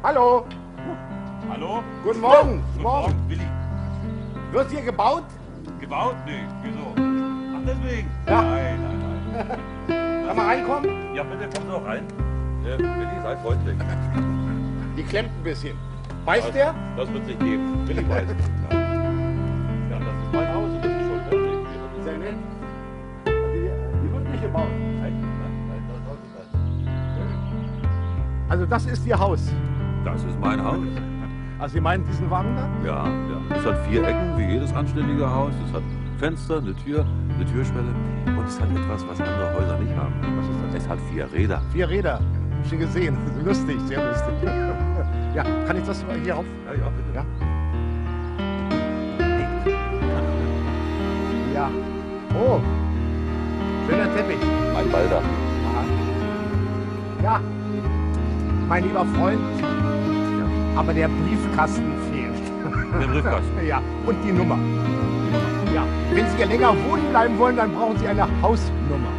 Hallo. Hallo. Guten Morgen. Guten Morgen, Willi. Wird hier gebaut? Gebaut? Nee, wieso? Ach, deswegen? Ja. Nein, nein, nein. Kann man reinkommen? Ja, bitte, kommt doch rein. Willi, sei freundlich. Die klemmt ein bisschen. Weiß das, der? Das wird sich geben. Willi weiß. Ja. Ja, das ist mein Haus. Das ist schon fertig. Sehr nett. Die wird nicht gebaut. Also das ist Ihr Haus? Das ist mein Haus. Also Sie meinen diesen Wagen da? Ja, ja. Es hat 4 Ecken, wie jedes anständige Haus. Es hat Fenster, eine Tür, eine Türschwelle. Und es hat etwas, was andere Häuser nicht haben. Was ist das? Es hat 4 Räder. 4 Räder. Schon gesehen. Lustig, sehr lustig. Ja, kann ich das mal hier auf? Ja, ja, bitte. Ja. Ja. Oh. Schöner Teppich. Mein Baldach. Ja. Mein lieber Freund, ja. Aber der Briefkasten fehlt. Der Briefkasten? Ja, und die Nummer. Ja. Wenn Sie hier länger wohnen bleiben wollen, dann brauchen Sie eine Hausnummer.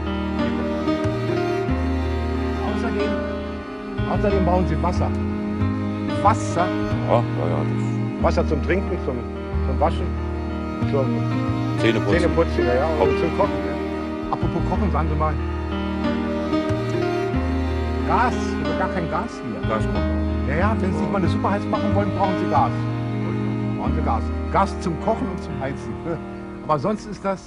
Außerdem brauchen Sie Wasser. Wasser? Ja, ja, ja. Wasser zum Trinken, zum Waschen, zum Zähneputzen, ja, und zum Kochen. Ja. Apropos Kochen, sagen Sie mal. Gas, oder gar kein Gas hier. Gaskocher. Ja, ja, wenn Sie nicht mal eine Suppe heiß machen wollen, brauchen Sie Gas. Brauchen Sie Gas. Gas zum Kochen und zum Heizen. Aber sonst ist das...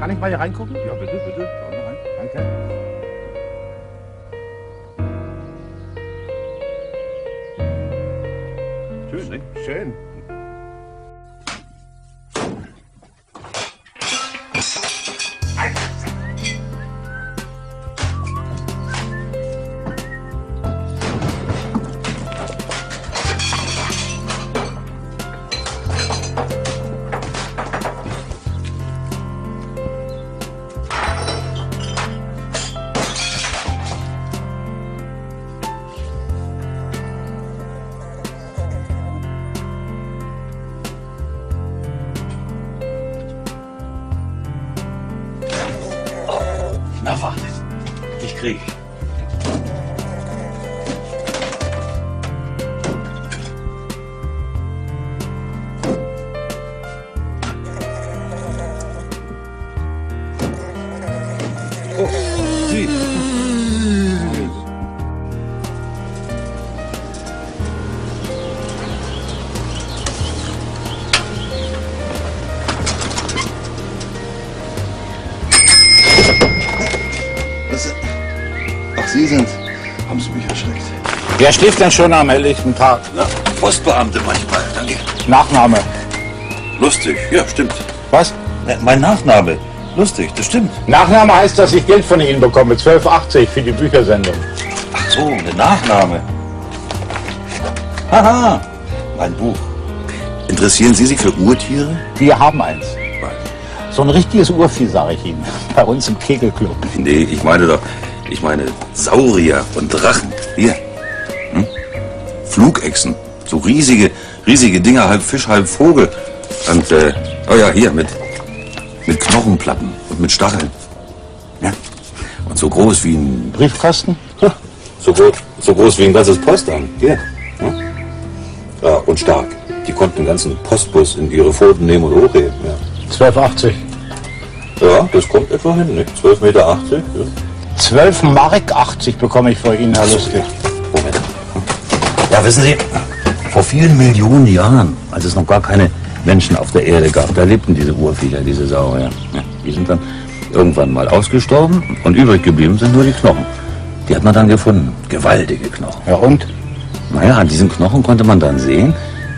Kann ich mal hier reingucken? Ja, bitte, bitte. Schau mal rein. Danke. Schön, ne? Schön. Wer schläft denn schon am helllichten Tag? Na, Postbeamte manchmal, danke. Nachname? Lustig, ja, stimmt. Was? Mein Nachname? Lustig, das stimmt. Nachname heißt, dass ich Geld von Ihnen bekomme, 12,80 für die Büchersendung. Ach so, der Nachname. Haha, mein Buch. Interessieren Sie sich für Urtiere? Wir haben eins. Was? So ein richtiges Urvieh, sage ich Ihnen. Bei uns im Kegelclub. Nee, ich meine Saurier und Drachen. Hier. Flugechsen, so riesige Dinger, halb Fisch, halb Vogel. Und, oh ja, hier, mit Knochenplatten und mit Stacheln. Ja. Und so groß wie ein... Briefkasten? Ja. So groß wie ein ganzes Postamt. Ja. Ja. Und stark. Die konnten den ganzen Postbus in ihre Pfoten nehmen und hochheben. Ja. 12,80. Ja, das kommt etwa hin, ne? 12,80 Meter. Ja. 12,80 Mark bekomme ich von Ihnen, Herr Lustig. Moment. Ja, wissen Sie, vor vielen Millionen Jahren, als es noch gar keine Menschen auf der Erde gab, da lebten diese Urviecher, diese Saurier. Ja, die sind dann irgendwann mal ausgestorben und übrig geblieben sind nur die Knochen. Die hat man dann gefunden. Gewaltige Knochen. Ja, und? Naja, an diesen Knochen konnte man dann sehen,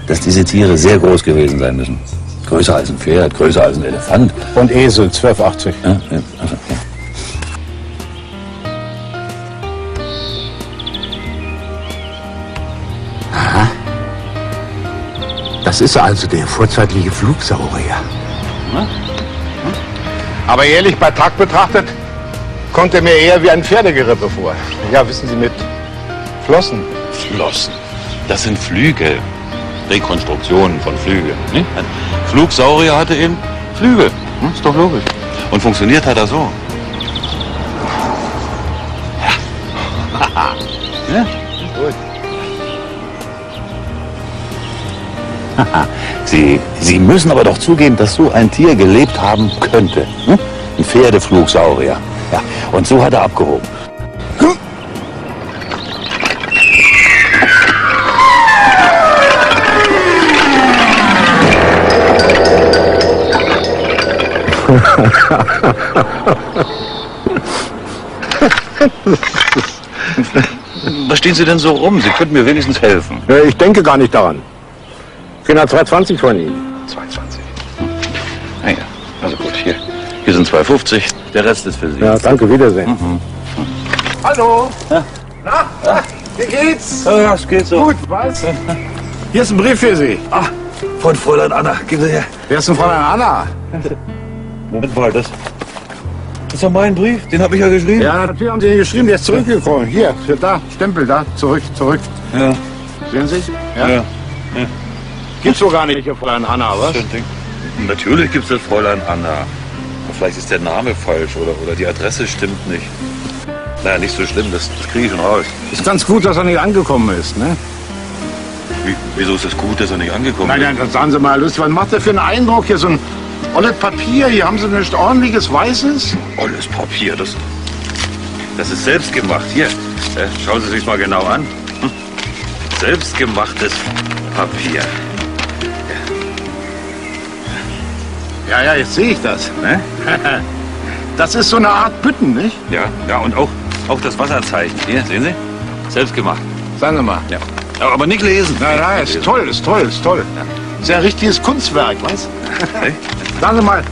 dass diese Tiere sehr groß gewesen sein müssen. Größer als ein Pferd, größer als ein Elefant. Und Esel, 12,80. Ja, ja, also, ja. Das ist also der vorzeitliche Flugsaurier. Hm? Hm? Aber ehrlich, bei Tag betrachtet, kommt er mir eher wie ein Pferdegerippe vor. Ja, wissen Sie, mit Flossen. Flossen? Das sind Flügel. Rekonstruktionen von Flügeln. Ne? Ein Flugsaurier hatte eben Flügel. Hm? Ist doch logisch. Und funktioniert hat er so. Ja. Ja? Gut. Sie müssen aber doch zugeben, dass so ein Tier gelebt haben könnte. Hm? Ein Pferdeflugsaurier. Ja, und so hat er abgehoben. Was stehen Sie denn so rum? Sie könnten mir wenigstens helfen. Ja, ich denke gar nicht daran. Ich bin ja 2,20 von Ihnen. 2,20. Naja, also gut, hier sind 2,50. Der Rest ist für Sie. Ja, danke, wiedersehen. Mhm. Hallo. Ja. Na, wie geht's? Ja, es geht so. Gut, was? Hier ist ein Brief für Sie. Ah, von Fräulein Anna. Geben Sie her. Wer ist denn Fräulein Anna? Moment mal, das ist doch mein Brief, den habe ich ja geschrieben. Ja, natürlich haben Sie den geschrieben, der ist zurückgekommen. Hier, da, Stempel, da, zurück. Ja. Sehen Sie? Ja. Ja. Gibt's doch gar nicht, Fräulein Anna, was? Natürlich gibt's das Fräulein Anna. Vielleicht ist der Name falsch oder die Adresse stimmt nicht. Naja, nicht so schlimm, das kriege ich schon raus. Ist ganz gut, dass er nicht angekommen ist, ne? Wieso ist es gut, dass er nicht angekommen ist? Nein, dann sagen Sie mal, Lust, was macht der für einen Eindruck hier so ein... Alles Papier, hier haben Sie nicht ordentliches Weißes? Alles Papier, das ist selbstgemacht. Hier, schauen Sie sich mal genau an. Hm? Selbstgemachtes Papier. Ja, ja, jetzt sehe ich das. Ne? Das ist so eine Art Bütten, nicht? Ja, und auch das Wasserzeichen. Hier, sehen Sie? Selbstgemacht. Sagen Sie mal. Ja. Aber nicht lesen. Nein, ist toll, ist toll, ist toll. Ja. Das ist ja ein richtiges Kunstwerk, was? Okay. Sagen Sie mal,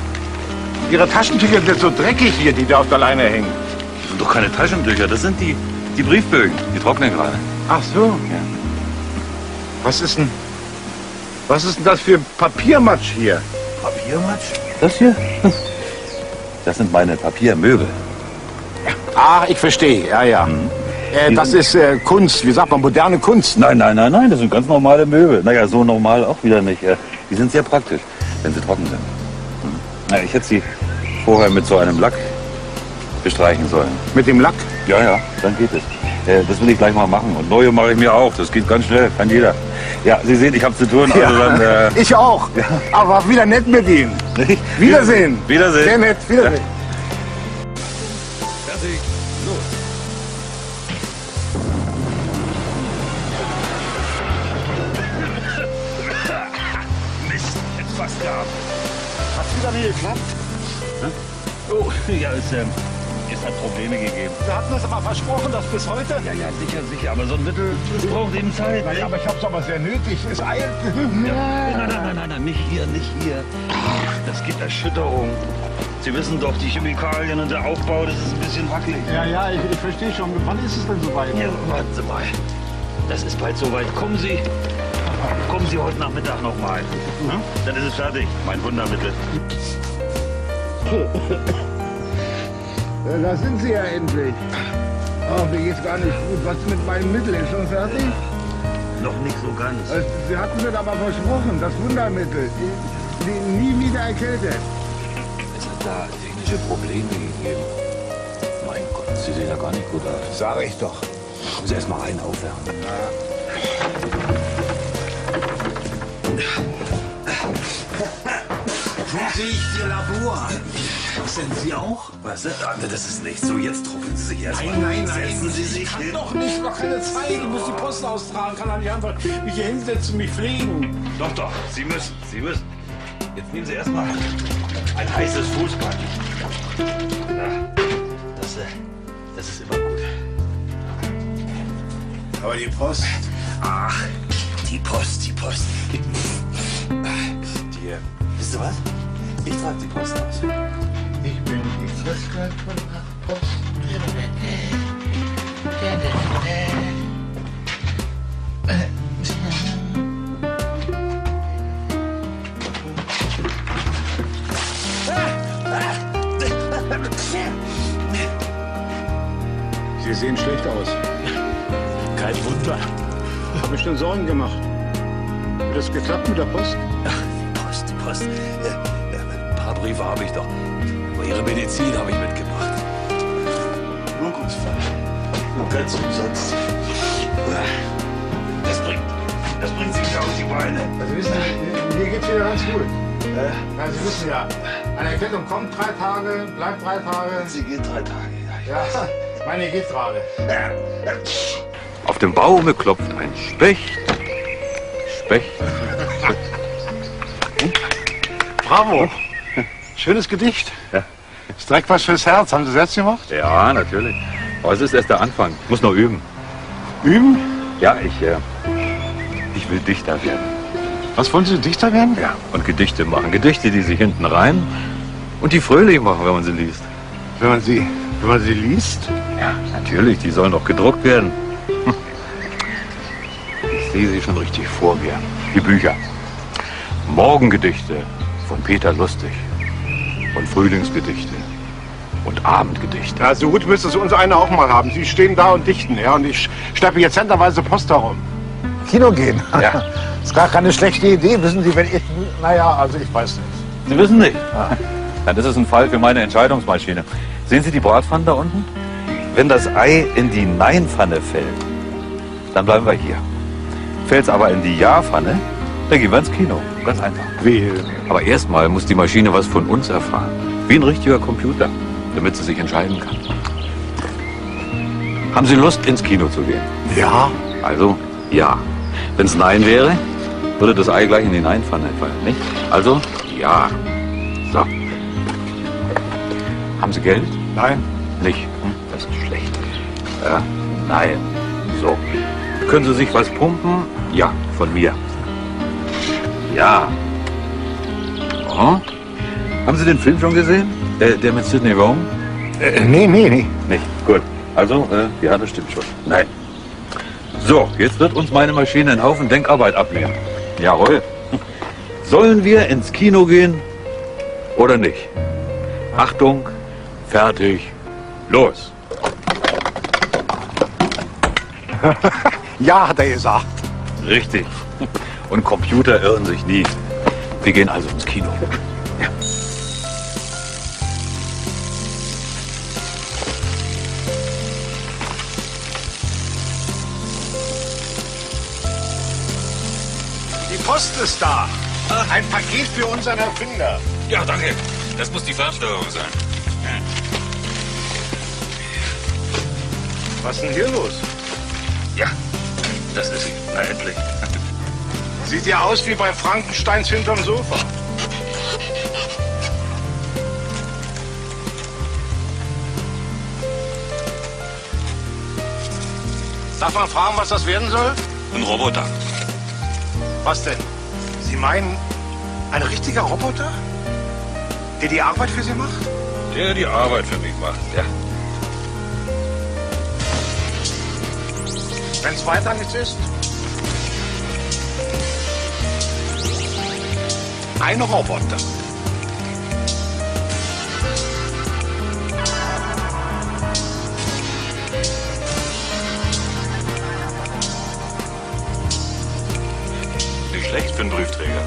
Ihre Taschentücher sind so dreckig hier, die da auf der Leine hängen. Das sind doch keine Taschentücher, das sind die Briefbögen. Die trocknen gerade. Ach so. Ja. Was ist denn das für Papiermatsch hier? Papiermatsch? Das hier? Das sind meine Papiermöbel. Ah, ich verstehe, ja. Mhm. Das ist Kunst, wie sagt man, moderne Kunst. Nein, das sind ganz normale Möbel. Naja, so normal auch wieder nicht. Die sind sehr praktisch, wenn sie trocken sind. Hm. Na, ich hätte sie vorher mit so einem Lack bestreichen sollen. Mit dem Lack? Ja, dann geht es. Das will ich gleich mal machen. Und neue mache ich mir auch. Das geht ganz schnell, kann jeder. Ja, Sie sehen, ich habe zu tun. Also ja, dann, ich auch. Ja. Aber wieder nett mit Ihnen. Wiedersehen. Wiedersehen. Sehr nett, Wiedersehen. Ja. Oh, ja, es hat Probleme gegeben. Sie hatten uns aber versprochen, dass bis heute... Ja, sicher, aber so ein Mittel braucht eben Zeit. Ja, aber ich hab's aber sehr nötig, es eilt. Ja. Nein, nicht hier. Das gibt Erschütterung. Sie wissen doch, die Chemikalien und der Aufbau, das ist ein bisschen wackelig. Ja, ich verstehe schon. Wann ist es denn soweit? Ja, warten Sie mal. Das ist bald soweit. Kommen Sie heute Nachmittag nochmal. Hm? Dann ist es fertig, mein Wundermittel. Da sind Sie ja endlich. Oh, mir geht's gar nicht gut. Was mit meinem Mittel? Ist schon fertig? Noch nicht so ganz. Sie hatten mir aber versprochen, das Wundermittel. Die nie wieder erkältet. Es hat da technische Probleme gegeben. Mein Gott, Sie sehen ja gar nicht gut aus. Sag ich doch. Kommen Sie erst mal rein aufwärmen. Tun Sie Ihr Labor an. Was denn Sie auch? Was? Das ist nicht so. Jetzt drucken Sie sich erst mal. Nein. Setzen Sie sich hin. Ich kann doch nicht, noch keine Zeit. Ich muss die Post austragen. Kann doch nicht einfach mich hier hinsetzen, mich pflegen. Doch. Sie müssen. Jetzt nehmen Sie erst mal ein heißes Fußbad. Das ist immer gut. Aber die Post? Ach, die Post. Wisst ihr was? Ich trage die Post aus. Ich bin die Christgeld von der Post. Sie sehen schlecht aus. Kein Wunder. Hab ich schon Sorgen gemacht. Hat das geklappt mit der Post? Ein paar Briefe habe ich doch. Aber Ihre Medizin habe ich mitgebracht. Wirkungsvoll. Ganz umsonst. Das bringt Das bringt sich auf die Beine. Also wissen Sie, mir geht's wieder ganz gut. Ja, Sie wissen ja, eine Erkältung kommt 3 Tage, bleibt 3 Tage. Sie geht 3 Tage, ja. Ja, meine geht gerade. Auf dem Baume klopft ein Specht. Specht. Bravo. Schönes Gedicht. Ja. Ist direkt was fürs Herz. Haben Sie selbst gemacht? Ja, natürlich. Aber es ist erst der Anfang. Ich muss noch üben. Üben? Ja, ich will Dichter werden. Was wollen Sie, Dichter werden? Ja, und Gedichte machen. Gedichte, die sich hinten rein und die fröhlich machen, wenn man sie liest. Wenn man sie liest? Ja, natürlich. Die sollen doch gedruckt werden. Ich sehe sie schon richtig vor mir. Die Bücher. Morgengedichte von Peter Lustig. Und Frühlingsgedichte. Und Abendgedichte. Ja, so gut müsste es uns einer auch mal haben. Sie stehen da und dichten, ja, und ich schleppe jetzt centerweise Post herum. Kino gehen? Ja. Das ist gar keine schlechte Idee, wissen Sie, wenn ich... Naja, also ich weiß nicht. Sie wissen nicht? Ja. Ja, das ist ein Fall für meine Entscheidungsmaschine. Sehen Sie die Bratpfanne da unten? Wenn das Ei in die Nein-Pfanne fällt, dann bleiben wir hier. Fällt es aber in die Ja-Pfanne, dann gehen wir ins Kino. Ganz einfach. Wie? Aber erstmal muss die Maschine was von uns erfahren. Wie ein richtiger Computer, damit sie sich entscheiden kann. Haben Sie Lust, ins Kino zu gehen? Ja. Also, ja. Wenn es Nein wäre, würde das Ei gleich in die Nein-Pfanne fallen, nicht? Also, ja. So. Haben Sie Geld? Nein. Nicht? Hm, das ist schlecht. Nein. So. Können Sie sich was pumpen? Ja, von mir. Ja. Oh. Haben Sie den Film schon gesehen? Der mit Sidney Rome? Nee. Nicht? Gut. Also, ja, das stimmt schon. Nein. So, jetzt wird uns meine Maschine einen Haufen Denkarbeit abnehmen. Jawohl. Sollen wir ins Kino gehen oder nicht? Achtung, fertig, los. Ja, hat er gesagt. Richtig. Und Computer irren sich nie. Wir gehen also ins Kino. Ja. Die Post ist da. Ein Paket für unseren Erfinder. Ja, danke. Das muss die Fernsteuerung sein. Ja. Was ist denn hier los? Ja, das ist sie. Na, endlich. Sieht ja aus wie bei Frankensteins hinterm Sofa. Darf man fragen, was das werden soll? Ein Roboter. Was denn? Sie meinen, ein richtiger Roboter? Der die Arbeit für Sie macht? Der die Arbeit für mich macht, ja. Wenn es weiter nichts ist? Ein Roboter. Nicht schlecht für einen Briefträger.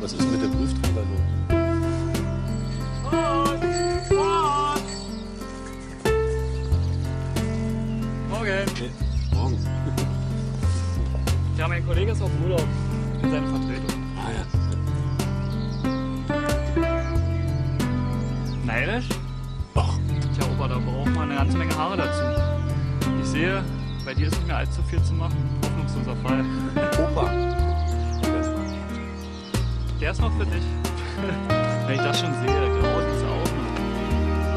Was ist mit dem Prüfträger los? Morgen. Nee, morgen. Ja, mein Kollege ist auf Urlaub mit seiner Vertretung. Ah ja. Neidisch? Ach. Tja, Opa, da braucht man eine ganze Menge Haare dazu. Ich sehe, bei dir ist nicht mehr allzu viel zu machen. Hoffnungsloser Fall. Opa. Der ist noch für dich. Wenn ich das schon sehe, dann graut es auch.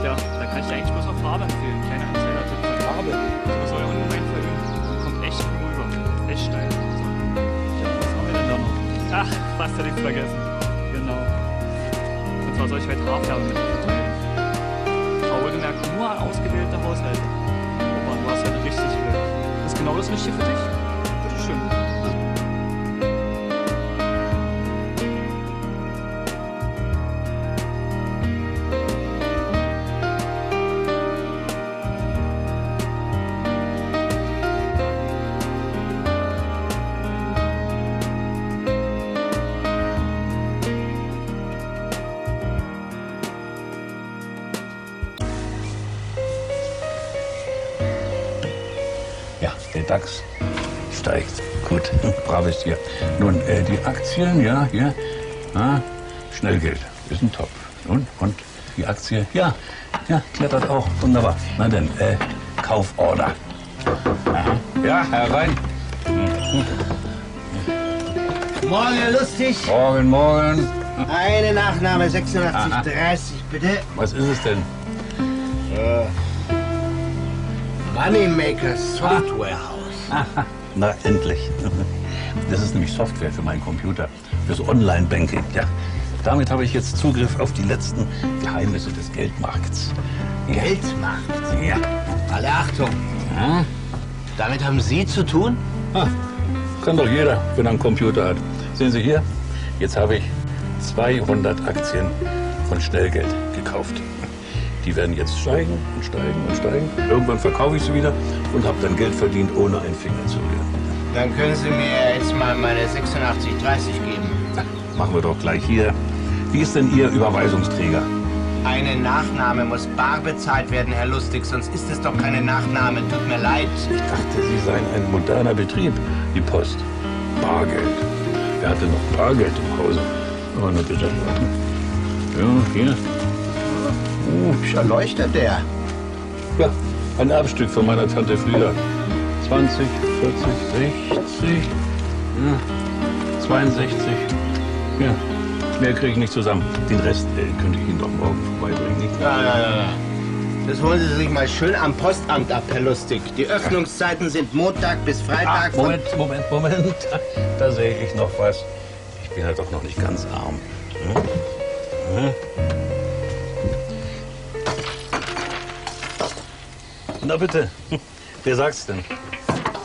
Tja, da kann ich dir eigentlich bloß noch Farbe empfehlen. Kleiner Anzeiger-Tipp von Farbe. Das soll ja ungemein verüben. Kommt echt rüber. Echt steil. So. Ja, was haben wir denn da noch? Ach, fast hätte ich vergessen. oder soll ich heute Haarfärben mitnehmen? Aber wohlgemerkt nur ausgewählte Haushalte. Opa, du hast ja eine richtig Glück. Ist genau das Richtige für dich? Der DAX steigt. Gut, braves Tier. Nun, die Aktien, ja, hier, ja, Schnellgeld, ist ein Top. Nun, und die Aktie, ja, ja, klettert auch, wunderbar. Na denn, Kauforder. Aha. Ja, herein. Morgen, Herr Lustig. Morgen, morgen. Eine Nachname, 8630, bitte. Was ist es denn? Moneymaker Software House. Aha. Na, endlich. Das ist nämlich Software für meinen Computer, fürs Online-Banking. Ja. Damit habe ich jetzt Zugriff auf die letzten Geheimnisse des Geldmarkts. Ja. Geldmarkt? Ja. Alle Achtung. Ja. Damit haben Sie zu tun? Ah, kann doch jeder, wenn er einen Computer hat. Sehen Sie hier, jetzt habe ich 200 Aktien von Schnellgeld gekauft. Die werden jetzt steigen und steigen und steigen. Irgendwann verkaufe ich sie wieder und habe dann Geld verdient, ohne einen Finger zu rühren. Dann können Sie mir jetzt mal meine 8630 geben. Na, machen wir doch gleich hier. Wie ist denn Ihr Überweisungsträger? Eine Nachname muss bar bezahlt werden, Herr Lustig, sonst ist es doch keine Nachname. Tut mir leid. Ich dachte, Sie seien ein moderner Betrieb. Die Post. Bargeld. Wer hatte noch Bargeld im Hause? Aber nur bitte. Ja, hier. Mich erleuchtet der. Ja, ein Erbstück von meiner Tante Frieda. 20, 40, 60, ja, 62. Ja, mehr kriege ich nicht zusammen. Den Rest könnte ich Ihnen doch morgen vorbeibringen, nicht? Ja, ja, ja. Das holen Sie sich mal schön am Postamt ab, Herr Lustig. Die Öffnungszeiten sind Montag bis Freitag. Ach, Moment. Da sehe ich noch was. Ich bin halt doch noch nicht ganz arm. Hm? Hm? Na bitte, wer sagt's denn?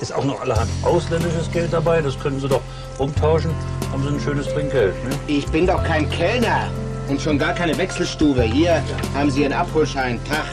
Ist auch noch allerhand ausländisches Geld dabei? Das können Sie doch umtauschen, haben Sie ein schönes Trinkgeld, ne? Ich bin doch kein Kellner und schon gar keine Wechselstube. Hier ja. Haben Sie Ihren Abholschein. Tag.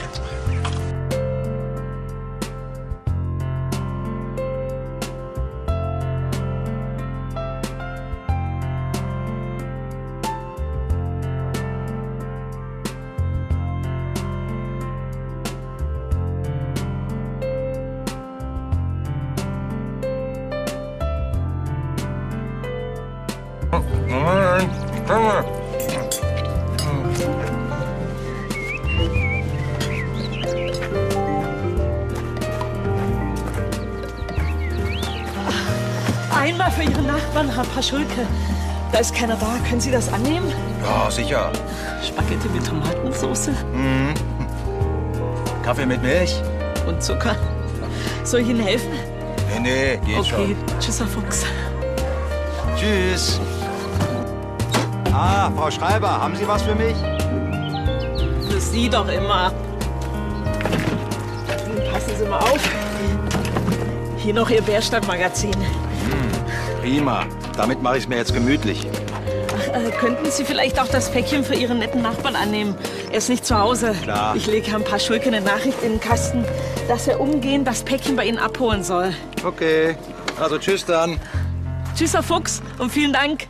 Einmal für Ihren Nachbarn, Herr Paschulke. Da ist keiner da. Können Sie das annehmen? Ja, sicher. Spaghetti mit Tomatensauce. Mhm. Kaffee mit Milch. Und Zucker. Soll ich Ihnen helfen? Nee, geht okay. Schon. Okay, tschüss, Herr Fuchs. Tschüss. Ah, Frau Schreiber, haben Sie was für mich? Für Sie doch immer. Passen Sie mal auf. Hier noch Ihr Bärstadt-Magazin. Prima. Damit mache ich es mir jetzt gemütlich. Ach, könnten Sie vielleicht auch das Päckchen für Ihren netten Nachbarn annehmen? Er ist nicht zu Hause. Klar. Ich lege Herrn Paschulke eine Nachricht in den Kasten, dass er umgehend das Päckchen bei Ihnen abholen soll. Okay. Also tschüss dann. Tschüss, Herr Fuchs, und vielen Dank.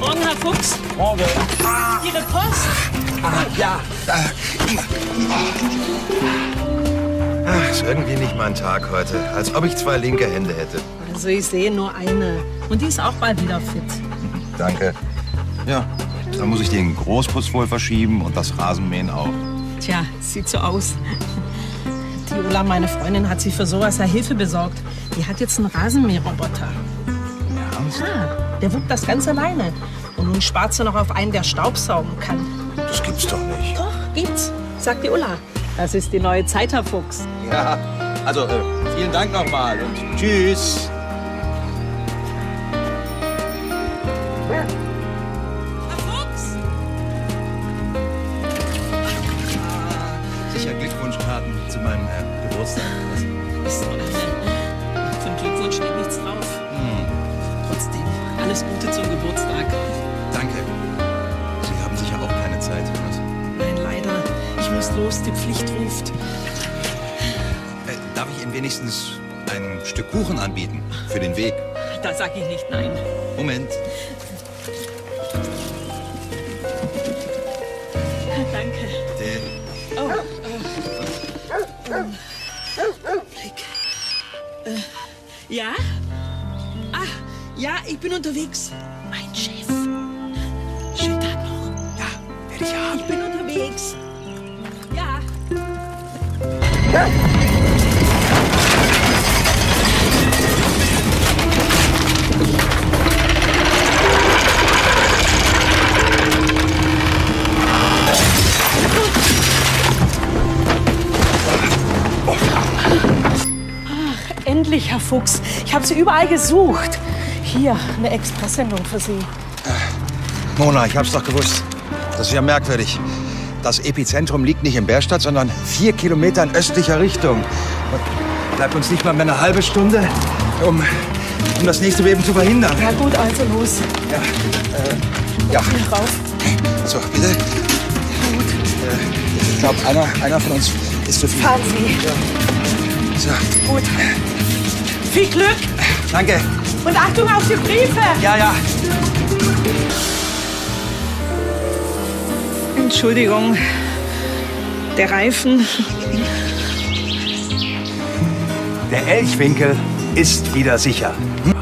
Morgen, Herr Fuchs. Morgen. Ah. Ihre Post. Ah, ja. Ach, ist irgendwie nicht mein Tag heute. Als ob ich zwei linke Hände hätte. Also ich sehe nur eine. Und die ist auch bald wieder fit. Danke. Ja, dann muss ich den Großputz wohl verschieben und das Rasenmähen auch. Tja, sieht so aus. Die Ulla, meine Freundin, hat sich für sowas ja Hilfe besorgt. Die hat jetzt einen Rasenmäherroboter. Ernst? Ja, der wuppt das ganz alleine. Und nun spart sie noch auf einen, der staubsaugen kann. Das gibt's doch nicht. Doch, gibt's, sagt die Ulla. Das ist die neue Zeit, Herr Fuchs. Ja, also vielen Dank nochmal und tschüss. Geburtstag. Zum Glückwunsch steht nichts drauf. Trotzdem, alles Gute zum Geburtstag. Danke. Sie haben sicher auch keine Zeit, was? Nein, leider. Ich muss los, die Pflicht ruft. Darf ich Ihnen wenigstens ein Stück Kuchen anbieten für den Weg? Da sag ich nicht nein. Moment. Danke. Blick. Ja? Ah, ja, ich bin unterwegs. Mein Chef. Schönen Tag noch. Ja, werde ich haben. Ich bin unterwegs. Ja. Endlich, Herr Fuchs. Ich habe Sie überall gesucht. Hier, eine Express-Sendung für Sie. Mona, ich hab's doch gewusst. Das ist ja merkwürdig. Das Epizentrum liegt nicht in Bärstadt, sondern 4 Kilometer in östlicher Richtung. Bleibt uns nicht mal mehr eine halbe Stunde, um das nächste Beben zu verhindern. Na gut, also los. Ja. Rauf. So, bitte. Gut. Ich glaube, einer von uns ist zu viel. Fahren Sie. Ja. So. Gut. Viel Glück. Danke. Und Achtung auf die Briefe. Ja, ja. Entschuldigung. Der Reifen. Der Elchwinkel ist wieder sicher. Und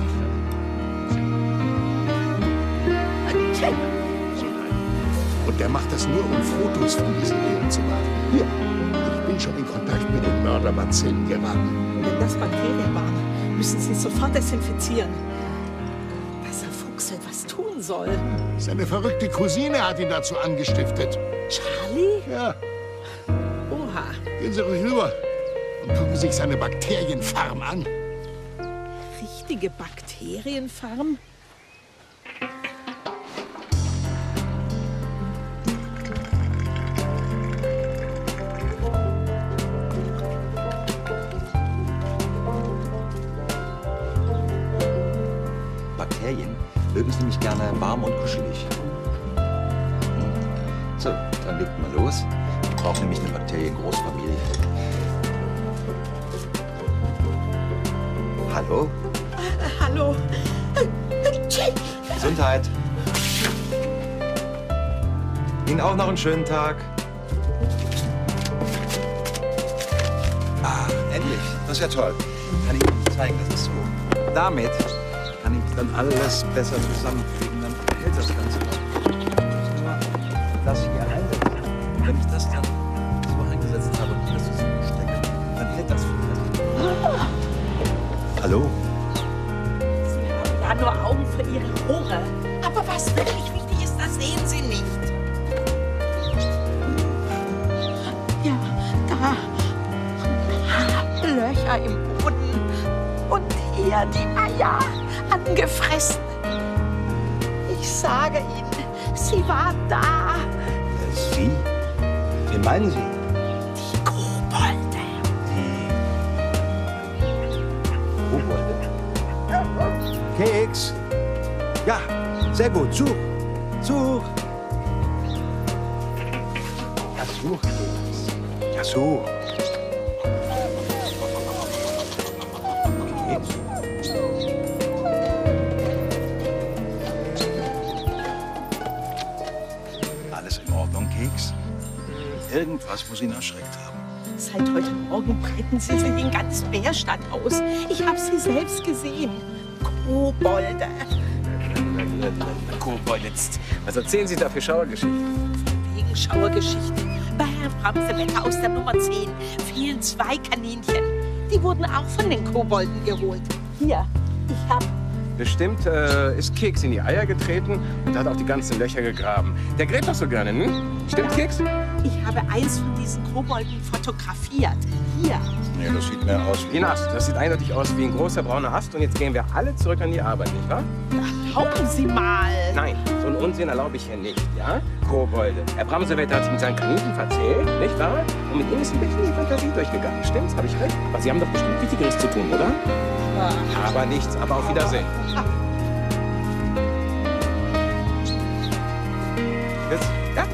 der macht das nur, um Fotos von diesen Dingen zu machen. Hier, ich bin schon in Kontakt mit dem Mörder Marcel geraten. Wenn das Bakterien waren, müssen Sie sofort desinfizieren. Dass Herr Fuchs etwas tun soll. Seine verrückte Cousine hat ihn dazu angestiftet. Charlie? Ja. Oha. Gehen Sie ruhig rüber. Gucken Sie sich seine Bakterienfarm an. Richtige Bakterienfarm? Bakterien mögen Sie nämlich gerne warm und kuschelig. So, dann legt mal los. Ich brauche nämlich eine Bakterien-Großfamilie. Hallo? Hallo. Gesundheit. Ihnen auch noch einen schönen Tag. Ah, endlich. Das ist ja toll. Kann ich Ihnen zeigen, das ist so. Damit kann ich dann alles besser zusammenkriegen. Dann hält das Ganze noch. Das hier einsetzen. Wenn ich das dann so eingesetzt habe und das zusammenstecke, dann hält das viel besser. Hallo? Sie haben ja nur Augen für Ihre Ohren. Aber was wirklich wichtig ist, das sehen Sie nicht. Ja, da. Löcher im Boden. Und hier die Eier angefressen. Ich sage Ihnen, sie war da. Sie? Wen meinen Sie? Keks. Ja, sehr gut. Such. Ja, such. Ja, such. Keks. Alles in Ordnung, Keks? Irgendwas muss ihn erschreckt haben. Seit heute Morgen breiten Sie sich in ganz Bärstadt aus. Ich habe Sie selbst gesehen. Kobolde. Kobolde. Was erzählen Sie da für Schauergeschichten? Wegen Schauergeschichten. Bei Herrn Bramsewetter aus der Nummer 10 fielen 2 Kaninchen. Die wurden auch von den Kobolden geholt. Hier, ich hab... Bestimmt ist Keks in die Eier getreten und hat auch die ganzen Löcher gegraben. Der gräbt doch so gerne, ne? Stimmt, ja. Keks? Ich habe eins von diesen Kobolden fotografiert. Hier. Nee, das sieht mehr aus wie ein Ast. Das sieht eindeutig aus wie ein großer brauner Ast. Und jetzt gehen wir alle zurück an die Arbeit, nicht wahr? Ja. Kommen Sie mal! Nein, so einen Unsinn erlaube ich hier nicht, ja? Kobolde. Herr Bramsewetter hat sich mit seinen Kaninchen verzählt, nicht wahr? Und mit ihm ist ein bisschen die Fantasie durchgegangen, stimmt's? Habe ich recht? Aber Sie haben doch bestimmt Wichtigeres zu tun, oder? Ja. Aber nichts, aber auf Wiedersehen. Bis dann.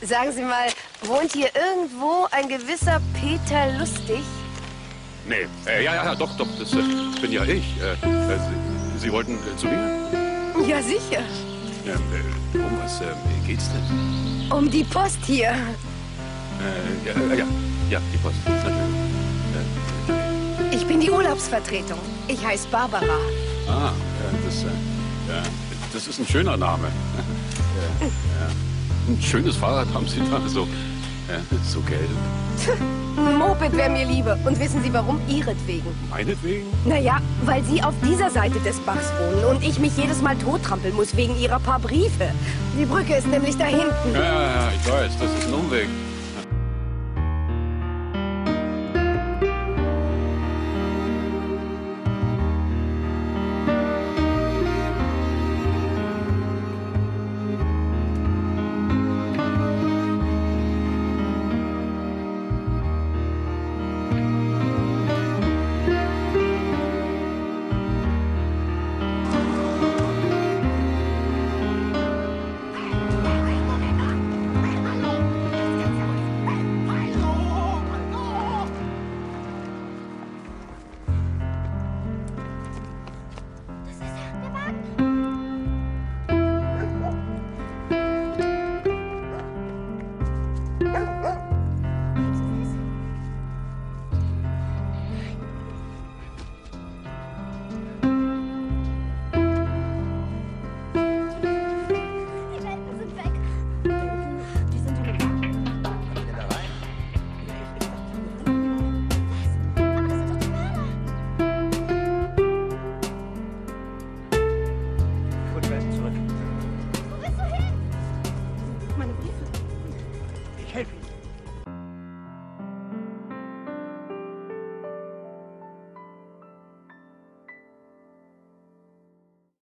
Sagen Sie mal, wohnt hier irgendwo ein gewisser Peter Lustig? Nee, ja, doch, das bin ja ich. Sie wollten zu mir? Ja, sicher. Um was geht's denn? Um die Post hier. Ja, die Post, natürlich. Ich bin die Urlaubsvertretung. Ich heiße Barbara. Ah, das ist ein schöner Name. Ja. Ein schönes Fahrrad haben Sie da, so gelb. Ein Moped wäre mir lieber. Und wissen Sie warum? Ihretwegen. Meinetwegen? Naja, weil Sie auf dieser Seite des Bachs wohnen und ich mich jedes Mal tottrampeln muss wegen Ihrer paar Briefe. Die Brücke ist nämlich da hinten. Ja, ich weiß, das ist ein Umweg. Meine Briefe?